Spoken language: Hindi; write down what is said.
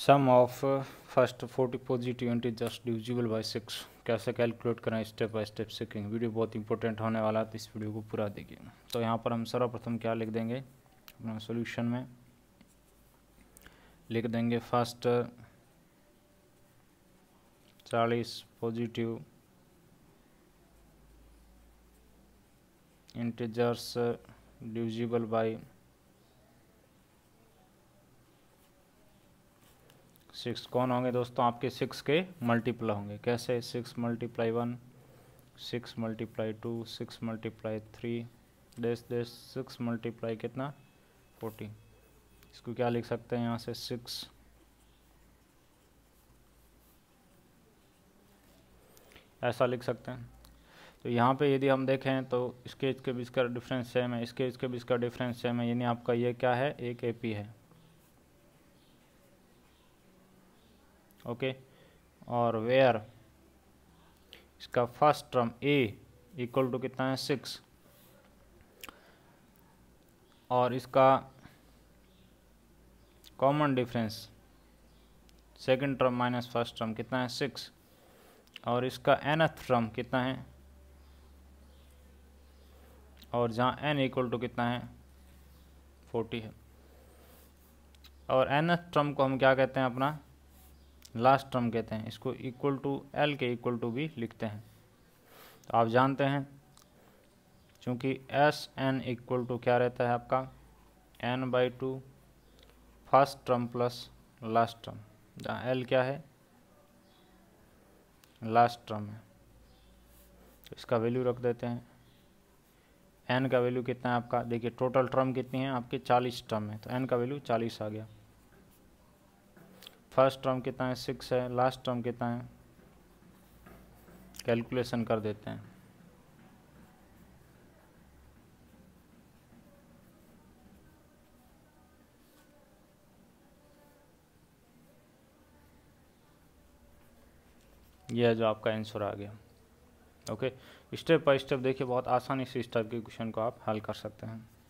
Some of first 40 positive integers just divisible by 6 कैसे कैलकुलेट करें स्टेप बाय स्टेप सीखेंगे। वीडियो बहुत इंपॉर्टेंट होने वाला है तो इस वीडियो को पूरा देखिए। तो यहाँ पर हम सर्वप्रथम क्या लिख देंगे अपना सॉल्यूशन में लिख देंगे first 40 positive integers divisible by 6 कौन होंगे दोस्तों, आपके 6 के मल्टीप्लाई होंगे। कैसे 6 multiply 1, 6 multiply 2, 6 multiply 3 dash dash 6 multiply कितना 40। इसको क्या लिख सकते हैं यहाँ से 6 ऐसा लिख सकते हैं। तो यहाँ पे यदि हम देखें तो इसके बीच का डिफरेंस सेम है, इसके बीच का डिफरेंस सेम है, यानी आपका ये क्या है एक ए पी है ओके और वेयर इसका first term A equal to कितना है 6 और इसका common difference second term minus first term कितना है 6 और इसका nth टर्म कितना है और जहाँ n इक्वल टू कितना है 40 है और nth टर्म को हम क्या कहते हैं अपना लास्ट टर्म कहते हैं। इसको इक्वल टू एल के इक्वल टू भी लिखते हैं। तो आप जानते हैं क्योंकि एस एन इक्वल टू क्या रहता है आपका n/2 first term plus last term, जहाँ एल क्या है लास्ट टर्म है। तो इसका वैल्यू रख देते हैं, एन का वैल्यू कितना है आपका, देखिए टोटल टर्म कितनी है आपके 40 टर्म है तो एन का वैल्यू 40 आ गया। फर्स्ट टर्म कितना है 6 है, लास्ट टर्म कितना है कैलकुलेशन कर देते हैं। यह है जो आपका आंसर आ गया ओके। स्टेप बाय स्टेप देखिए बहुत आसानी से इस टाइप के क्वेश्चन को आप हल कर सकते हैं।